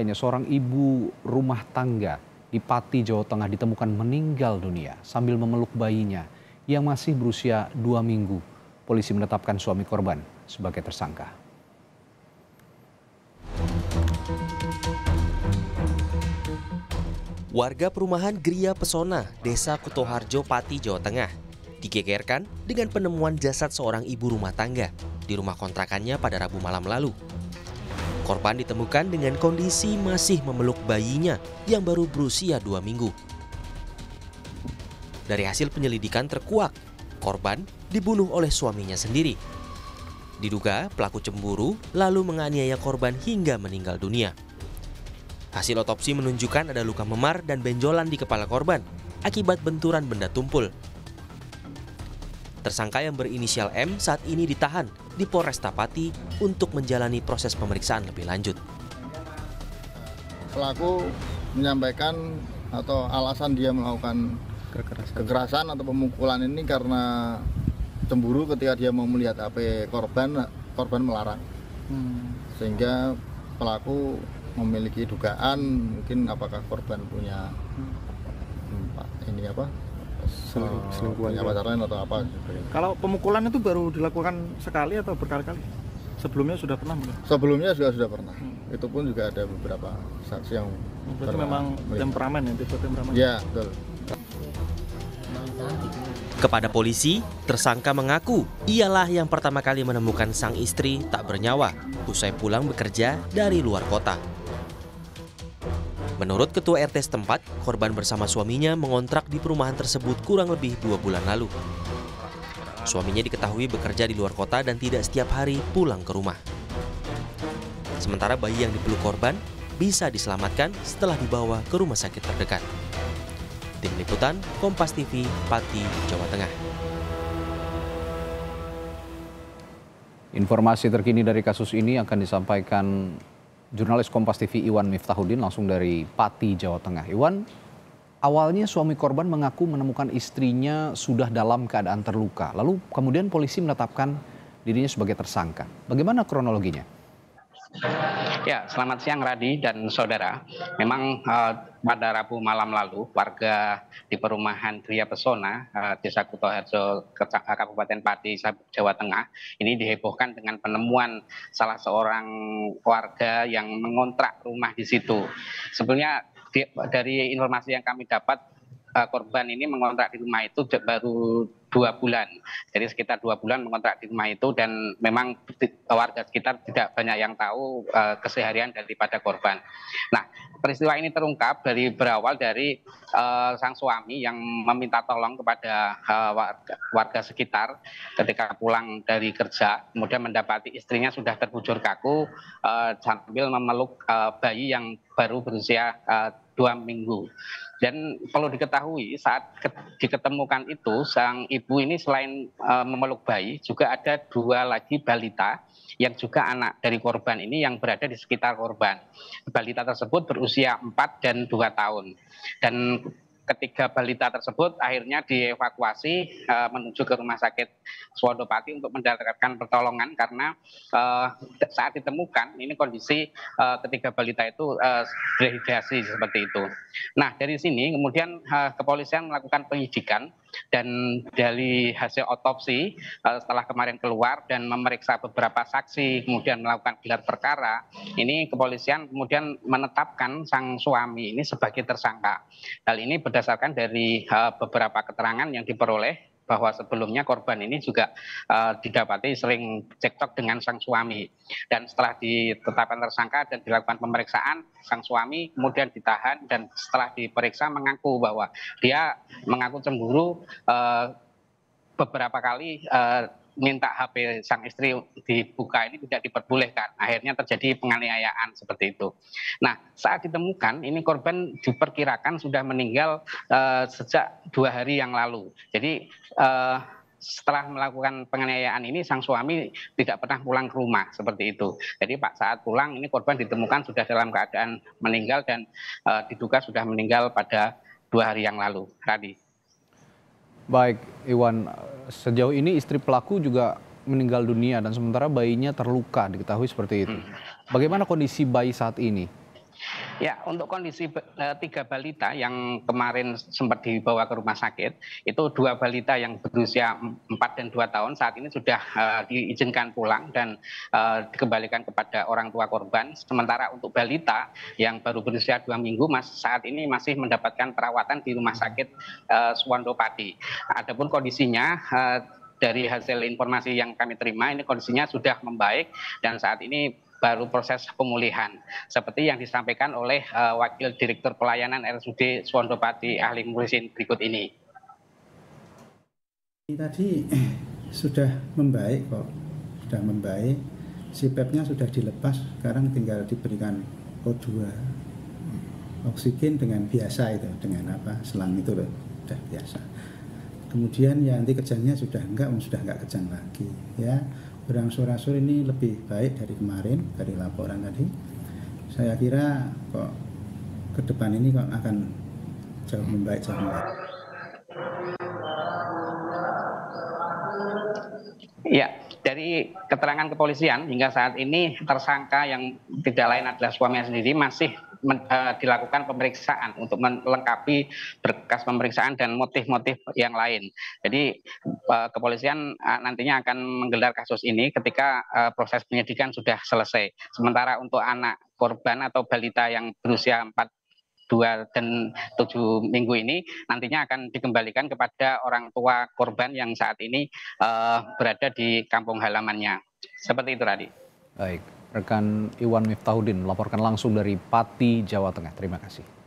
Lainnya, seorang ibu rumah tangga di Pati, Jawa Tengah ditemukan meninggal dunia sambil memeluk bayinya yang masih berusia 2 minggu. Polisi menetapkan suami korban sebagai tersangka. Warga perumahan Griya Pesona, Desa Kutoharjo, Pati, Jawa Tengah, digegerkan dengan penemuan jasad seorang ibu rumah tangga di rumah kontrakannya pada Rabu malam lalu. Korban ditemukan dengan kondisi masih memeluk bayinya yang baru berusia 2 minggu. Dari hasil penyelidikan terkuak, korban dibunuh oleh suaminya sendiri. Diduga pelaku cemburu lalu menganiaya korban hingga meninggal dunia. Hasil otopsi menunjukkan ada luka memar dan benjolan di kepala korban akibat benturan benda tumpul. Tersangka yang berinisial M saat ini ditahan di Polresta Pati untuk menjalani proses pemeriksaan lebih lanjut. Pelaku menyampaikan atau alasan dia melakukan kekerasan atau pemukulan ini karena cemburu ketika dia mau melihat HP korban melarang. Sehingga pelaku memiliki dugaan mungkin apakah korban punya selingkuhan pacaran atau apa. Kalau pemukulan itu baru dilakukan sekali atau berkali-kali? Sebelumnya sudah pernah? Sebelumnya sudah pernah. Itu pun juga ada beberapa saksi yang berarti memang temperamen ya, tipe temperamen. Ya, betul. Kepada polisi, tersangka mengaku ialah yang pertama kali menemukan sang istri tak bernyawa usai pulang bekerja dari luar kota. Menurut ketua RT setempat, korban bersama suaminya mengontrak di perumahan tersebut kurang lebih 2 bulan lalu. Suaminya diketahui bekerja di luar kota dan tidak setiap hari pulang ke rumah. Sementara bayi yang dipeluk korban bisa diselamatkan setelah dibawa ke rumah sakit terdekat. Tim Liputan, Kompas TV, Pati, Jawa Tengah. Informasi terkini dari kasus ini akan disampaikan jurnalis Kompas TV Iwan Miftahuddin langsung dari Pati, Jawa Tengah. Iwan, awalnya suami korban mengaku menemukan istrinya sudah dalam keadaan terluka. Lalu kemudian polisi menetapkan dirinya sebagai tersangka. Bagaimana kronologinya? Ya, selamat siang Radi dan saudara. Memang pada Rabu malam lalu warga di perumahan Griya Pesona, Desa Kutoharjo, Kabupaten Pati, Jawa Tengah, ini dihebohkan dengan penemuan salah seorang warga yang mengontrak rumah di situ. Sebenarnya dari informasi yang kami dapat, korban ini mengontrak di rumah itu baru 2 bulan. Jadi sekitar 2 bulan mengontrak di rumah itu dan memang warga sekitar tidak banyak yang tahu keseharian daripada korban. Nah, peristiwa ini terungkap dari berawal dari sang suami yang meminta tolong kepada warga sekitar ketika pulang dari kerja, kemudian mendapati istrinya sudah terbujur kaku sambil memeluk bayi yang baru berusia 2 minggu. Dan perlu diketahui saat diketemukan itu sang ibu ini selain memeluk bayi juga ada 2 lagi balita yang juga anak dari korban ini yang berada di sekitar korban. Balita tersebut berusia 4 dan 2 tahun. Dan ketiga balita tersebut akhirnya dievakuasi menuju ke Rumah Sakit Swadopati untuk mendapatkan pertolongan karena saat ditemukan ini kondisi ketiga balita itu dehidrasi seperti itu. Nah, dari sini kemudian kepolisian melakukan penyidikan dan dari hasil otopsi setelah kemarin keluar dan memeriksa beberapa saksi kemudian melakukan gelar perkara, ini kepolisian kemudian menetapkan sang suami ini sebagai tersangka. Hal ini berdasarkan dari beberapa keterangan yang diperoleh bahwa sebelumnya korban ini juga didapati sering cekcok dengan sang suami. Dan setelah ditetapkan tersangka dan dilakukan pemeriksaan, sang suami kemudian ditahan dan setelah diperiksa mengaku bahwa dia mengaku cemburu beberapa kali minta HP sang istri dibuka ini tidak diperbolehkan. Akhirnya terjadi penganiayaan seperti itu. Nah, saat ditemukan ini korban diperkirakan sudah meninggal sejak 2 hari yang lalu. Jadi setelah melakukan penganiayaan ini sang suami tidak pernah pulang ke rumah seperti itu. Jadi Pak saat pulang ini korban ditemukan sudah dalam keadaan meninggal dan diduga sudah meninggal pada 2 hari yang lalu. Radi. Baik, Iwan. Sejauh ini istri pelaku juga meninggal dunia dan sementara bayinya terluka, diketahui seperti itu. Bagaimana kondisi bayi saat ini? Ya, untuk kondisi 3 balita yang kemarin sempat dibawa ke rumah sakit, itu 2 balita yang berusia 4 dan 2 tahun saat ini sudah diizinkan pulang dan dikembalikan kepada orang tua korban. Sementara untuk balita yang baru berusia 2 minggu saat ini masih mendapatkan perawatan di Rumah Sakit Swadopati. Adapun kondisinya dari hasil informasi yang kami terima, ini kondisinya sudah membaik dan saat ini baru proses pemulihan. Seperti yang disampaikan oleh Wakil Direktur Pelayanan RSUD Suwondopati ahli Mulisin berikut ini. Tadi sudah membaik kok, sudah membaik. CPAP-nya sudah dilepas, sekarang tinggal diberikan O2. Oksigen dengan biasa itu, dengan apa, selang itu loh, sudah biasa. Kemudian ya nanti kejangnya sudah enggak kejang lagi ya. Berangsur-angsur ini lebih baik dari kemarin, dari laporan tadi. Saya kira kok ke depan ini kok akan jauh membaik, jauh membaik. Ya, dari keterangan kepolisian hingga saat ini tersangka yang tidak lain adalah suaminya sendiri masih dilakukan pemeriksaan untuk melengkapi berkas pemeriksaan dan motif-motif yang lain. Jadi kepolisian nantinya akan menggelar kasus ini ketika proses penyidikan sudah selesai. Sementara untuk anak korban atau balita yang berusia 4, 2, dan 7 minggu ini nantinya akan dikembalikan kepada orang tua korban yang saat ini berada di kampung halamannya. Seperti itu, Radhi. Baik. Rekan Iwan Miftahuddin melaporkan langsung dari Pati, Jawa Tengah. Terima kasih.